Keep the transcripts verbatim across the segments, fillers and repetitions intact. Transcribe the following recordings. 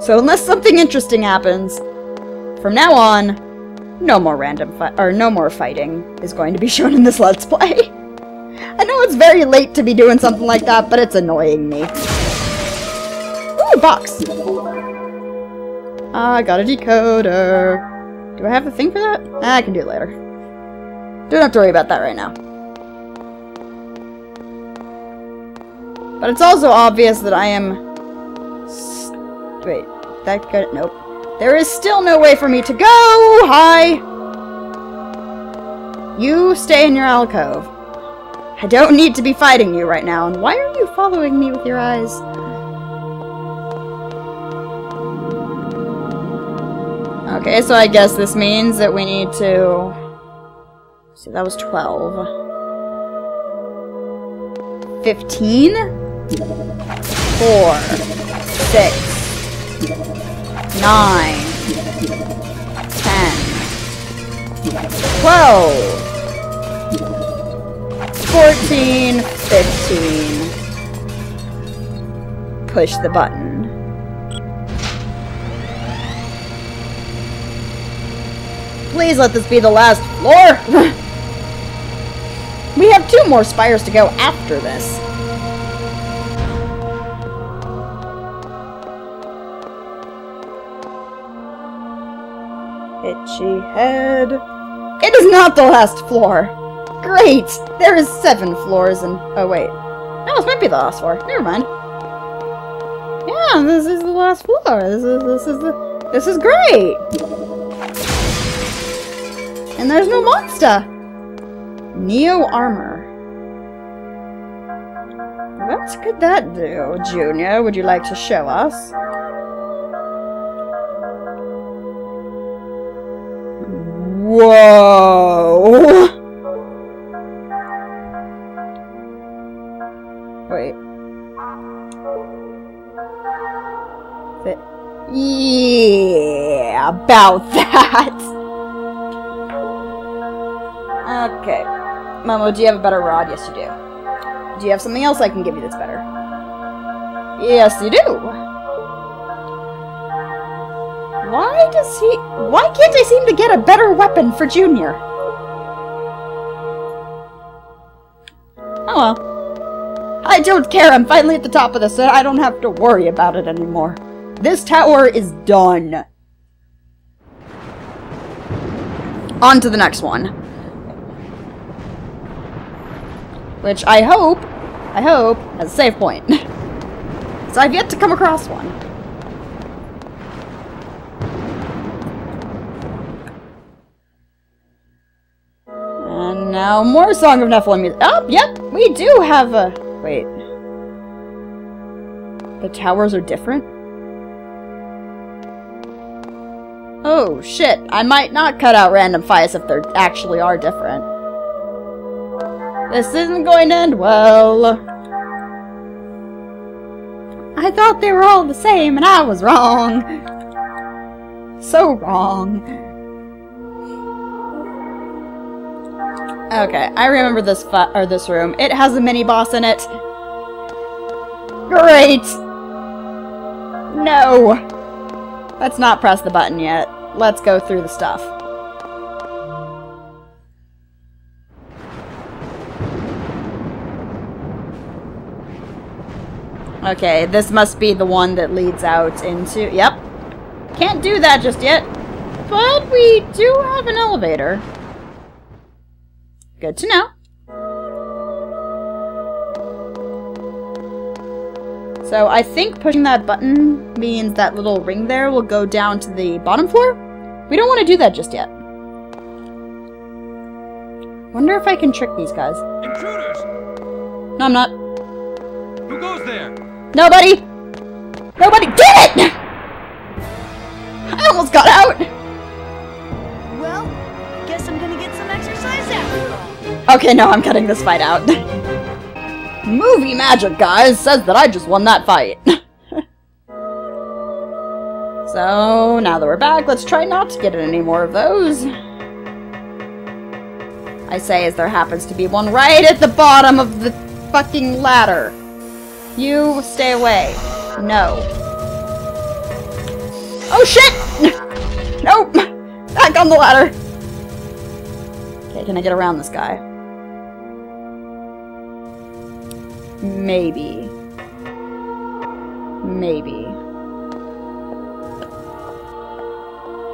So unless something interesting happens, from now on, no more random fi- or no more fighting is going to be shown in this Let's Play. I know it's very late to be doing something like that, but it's annoying me. Ooh, a box! I got a decoder. Do I have a thing for that? I can do it later. Don't have to worry about that right now. But it's also obvious that I am... St wait, that got... Nope. There is still no way for me to go! Hi! You stay in your alcove. I don't need to be fighting you right now, and why are you following me with your eyes? Okay, so I guess this means that we need to... So that was twelve. fifteen? four. six. nine. ten. twelve. fourteen. fifteen. Push the button. Please let this be the last floor! We have two more spires to go after this. Itchy head. It is not the last floor! Great! There is seven floors and... Oh, wait. No, this might be the last floor. Never mind. Yeah, this is the last floor. This is, this is the... This is great! And there's no monster! Neo armor. What could that do, Junior? Would you like to show us? Whoa! Wait. But yeah, about that! Okay. Momo, do you have a better rod? Yes, you do. Do you have something else I can give you that's better? Yes, you do! Why does he... Why can't I seem to get a better weapon for Junior? Oh well. I don't care, I'm finally at the top of this, so I don't have to worry about it anymore. This tower is done. On to the next one. Which I hope, I hope, has a save point. So I've yet to come across one. And now more Song of Nephilim music. Oh, yep, we do have a... Wait. The towers are different? Oh, shit. I might not cut out random fights if they actually are different. This isn't going to end well. I thought they were all the same, and I was wrong. So wrong. Okay, I remember this fu- or this room. It has a mini boss in it. Great. No. Let's not press the button yet. Let's go through the stuff. Okay, this must be the one that leads out into... Yep. Can't do that just yet. But we do have an elevator. Good to know. So I think pushing that button means that little ring there will go down to the bottom floor. We don't want to do that just yet. Wonder if I can trick these guys. Intruders! No, I'm not. Who goes there? Nobody! Nobody! Get it! I almost got out! Well, I guess I'm gonna get some exercise after all. Okay, no, I'm cutting this fight out. Movie magic, guys, says that I just won that fight. So, now that we're back, let's try not to get in any more of those. I say as there happens to be one right at the bottom of the fucking ladder. You stay away. No. Oh shit! Nope! Back on the ladder! Okay, can I get around this guy? Maybe. Maybe.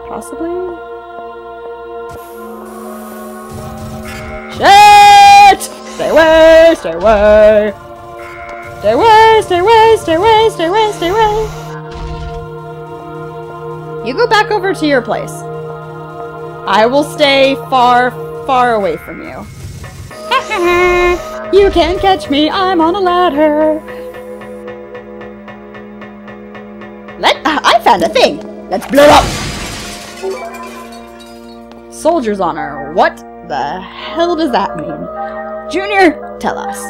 Possibly? Shit! Stay away! Stay away! Stay away! Stay away! Stay away! Stay away! Stay away! You go back over to your place. I will stay far, far away from you. You can't catch me, I'm on a ladder! Let- uh, I found a thing! Let's blow it up! Soldier's Honor, what the hell does that mean? Junior, tell us.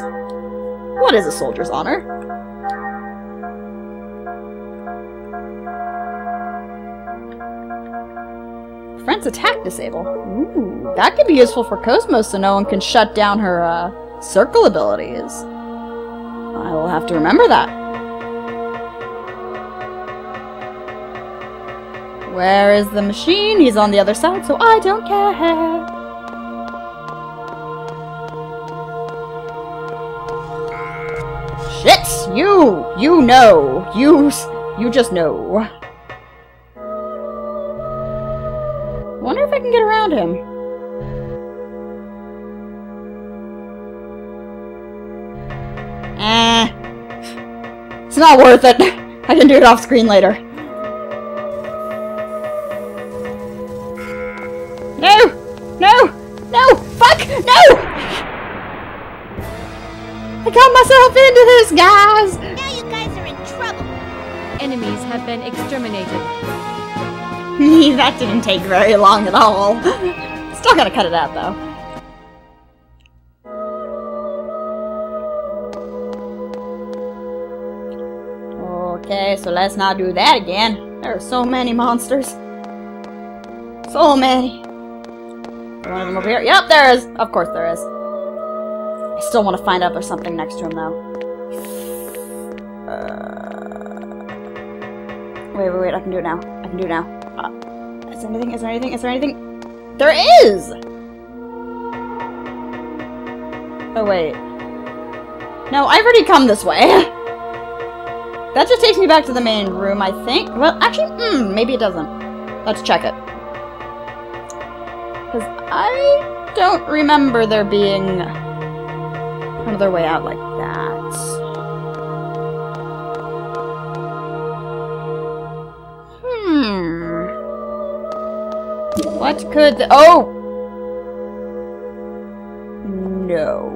What is a soldier's honor? Friends attack disable. Ooh, that could be useful for K O S-M O S so no one can shut down her, uh... circle abilities. I will have to remember that. Where is the machine? He's on the other side, so I don't care. Shit! You! You know! You... you just know. Wonder if I can get around him. It's not worth it. I can do it off screen later. No! No! No! Fuck! No! I got myself into this, guys! Now you guys are in trouble. Enemies have been exterminated. That didn't take very long at all. Still gotta cut it out, though. Okay, so let's not do that again. There are so many monsters. So many. One of them over here. Yep, there is. Of course there is. I still want to find out there's something next to him, though. Uh, wait, wait, wait. I can do it now. I can do it now. Uh, is there anything? Is there anything? Is there anything? There is! Oh, wait. No, I've already come this way. That just takes me back to the main room, I think. Well, actually, mm, maybe it doesn't. Let's check it. Because I don't remember there being another way out like that. Hmm. What could the- Oh! No.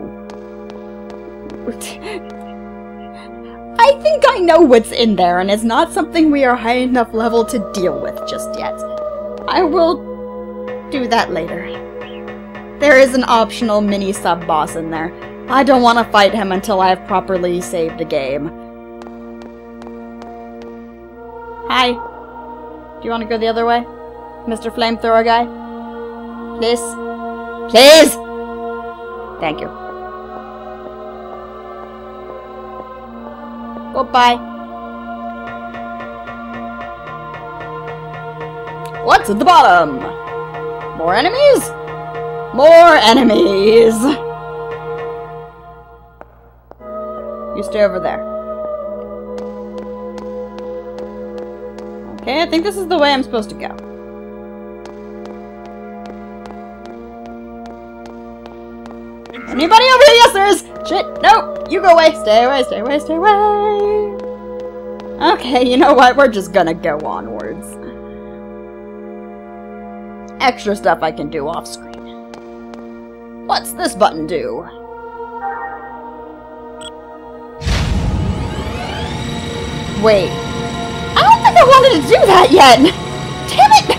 I think I know what's in there, and it's not something we are high enough level to deal with just yet. I will do that later. There is an optional mini sub-boss in there. I don't want to fight him until I have properly saved the game. Hi. Do you want to go the other way? Mister Flamethrower guy? Please? Please! Thank you. Goodbye. What's at the bottom? More enemies? More enemies! You stay over there. Okay, I think this is the way I'm supposed to go. Anybody over here? Yes, there is! Shit, no! You go away! Stay away, stay away, stay away! Okay, you know what? We're just gonna go onwards. Extra stuff I can do off screen. What's this button do? Wait. I don't think I wanted to do that yet! Damn it!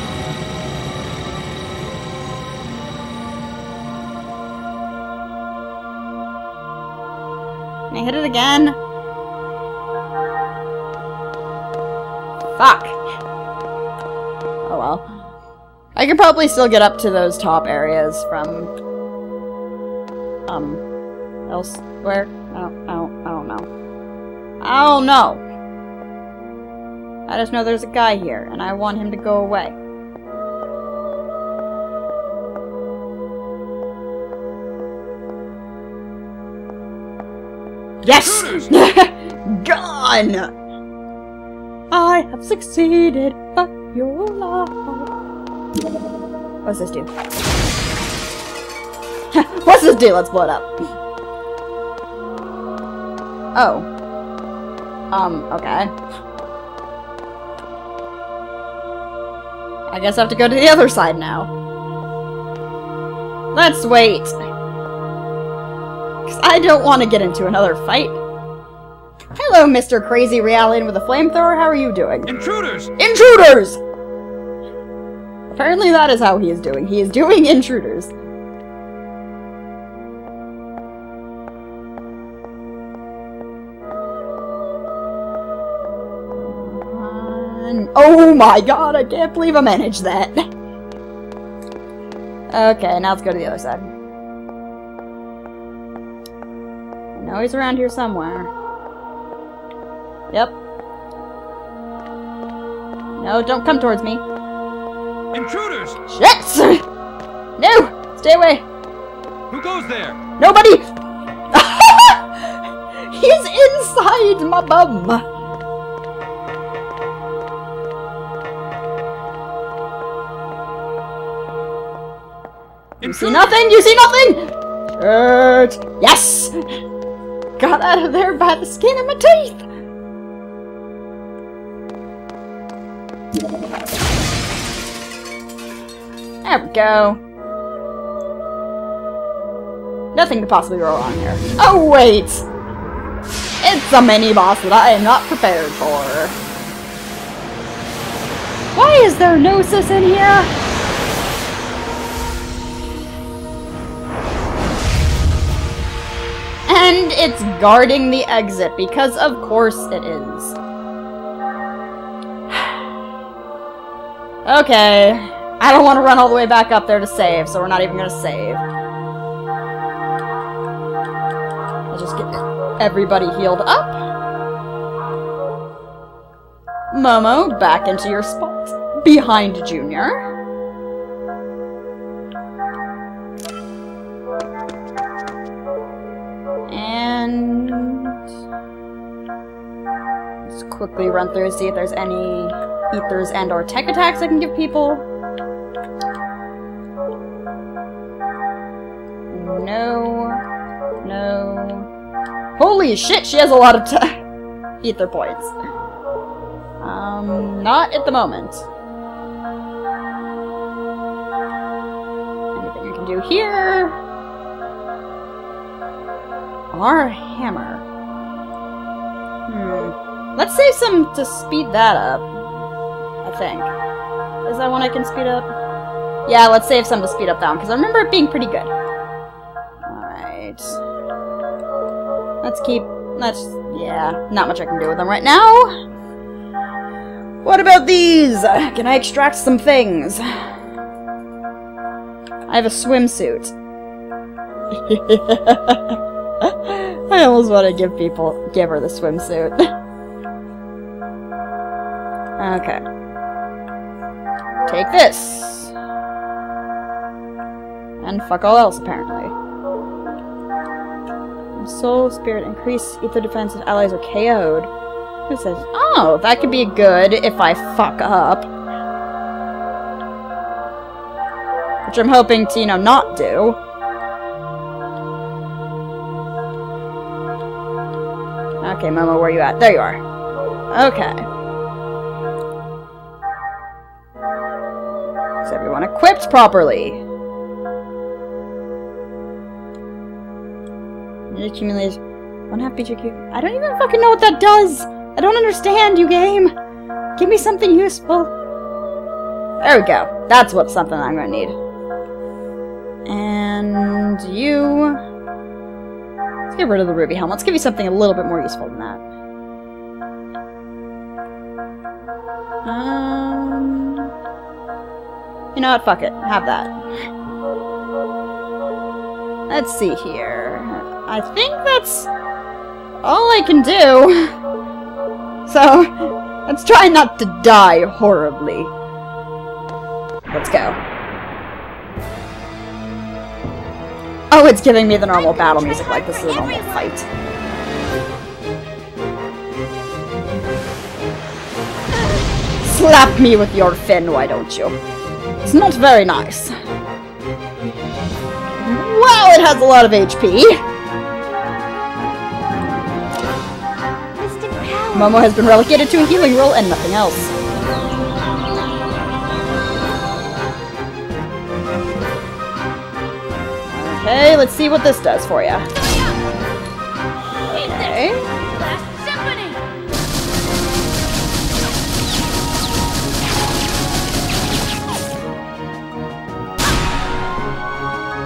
Hit it again. Fuck. Oh well. I could probably still get up to those top areas from um elsewhere. I don't, I don't, I don't know. I don't know. I just know there's a guy here, and I want him to go away. Yes! Gone! I have succeeded, but you're lost. What's this do? What's this do? Let's blow it up. Oh. Um, okay. I guess I have to go to the other side now. Let's wait. Because I don't want to get into another fight. Hello, Mister Crazy Reality with a flamethrower. How are you doing? Intruders! Intruders! Apparently that is how he is doing. He is doing intruders. Oh my god, I can't believe I managed that. Okay, now let's go to the other side. I know he's around here somewhere. Yep. No, don't come towards me. Intruders! Shit! No! Stay away! Who goes there? Nobody! He's inside my bum! You see nothing? You see nothing? Shirt! Yes! Got out of there by the skin of my teeth! There we go. Nothing could possibly go wrong here. Oh wait! It's a mini-boss that I am not prepared for. Why is there Gnosis in here? And it's guarding the exit, because of course it is. Okay. I don't want to run all the way back up there to save, so we're not even going to save. I'll just get everybody healed up. Momo, back into your spot. Behind Junior. Just quickly run through and see if there's any ethers and or tech attacks I can give people. No. No. Holy shit, she has a lot of te- ether points. Um, not at the moment. Anything I can do here? Our hammer. Hmm. Let's save some to speed that up. I think. Is that one I can speed up? Yeah, let's save some to speed up that one, because I remember it being pretty good. Alright. Let's keep... Let's... Yeah. Not much I can do with them right now. What about these? Can I extract some things? I have a swimsuit. I almost want to give people give her the swimsuit. Okay. Take this. And fuck all else, apparently. Soul, spirit, increase ether defense if allies are K O'd. Who says, oh, that could be good if I fuck up. Which I'm hoping to, you know, not do. Okay, Momo, where you at? There you are. Okay. Is everyone equipped properly? It accumulates one half B J Q. I don't even fucking know what that does! I don't understand, you game! Give me something useful. There we go. That's what's something I'm gonna need. And you... Let's get rid of the ruby helm. Let's give you something a little bit more useful than that. Um, you know what? Fuck it. Have that. Let's see here. I think that's all I can do. So, Let's try not to die horribly. Let's go. Oh, it's giving me the normal battle music, like this is a normal fight. Slap me with your fin, why don't you? It's not very nice. Well, it has a lot of H P. Momo has been relegated to a healing roll and nothing else. Okay, let's see what this does for you. Okay.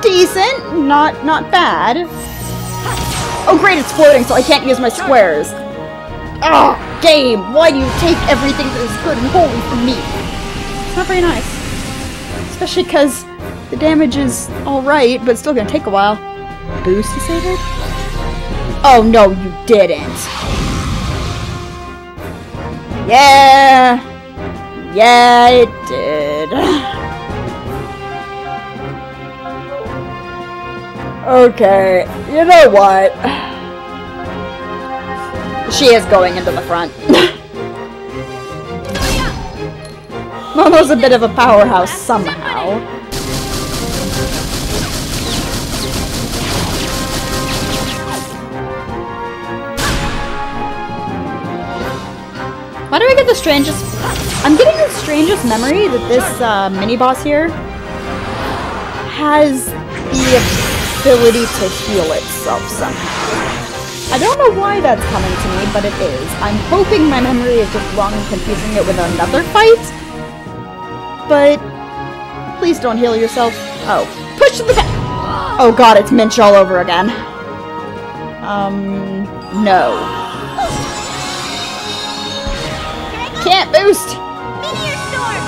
Decent, not not bad. Oh great, it's floating, so I can't use my squares. Ugh, game! Why do you take everything that is good and holy from me? It's not very nice. Especially because the damage is alright, but it's still gonna take a while. Boost, you say that? Oh no, you didn't. Yeah! Yeah, it did. Okay, you know what? She is going into the front. Momo's a bit of a powerhouse somehow. Why do I get the strangest... I'm getting the strangest memory that this uh, mini-boss here has the ability to heal itself somehow. I don't know why that's coming to me, but it is. I'm hoping my memory is just wrong and confusing it with another fight. But please don't heal yourself. Oh. Push the back! Oh god, it's Minch all over again. Um, no. Can't boost! Meteor storm!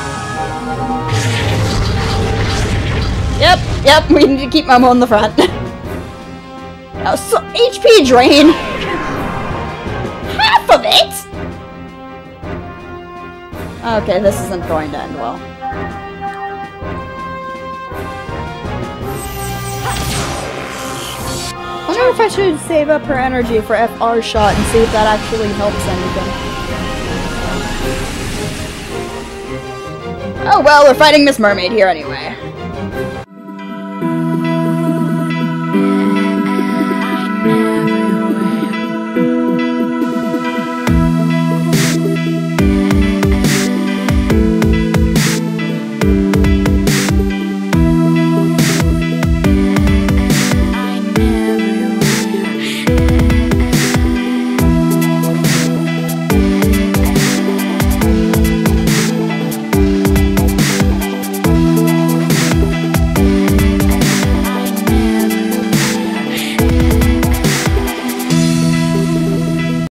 Yep, yep, we need to keep Momo in the front. Oh, so H P drain! Half of it?! Okay, this isn't going to end well. I wonder if I should save up her energy for F R shot and see if that actually helps anything. Oh well, we're fighting Miss Mermaid here anyway.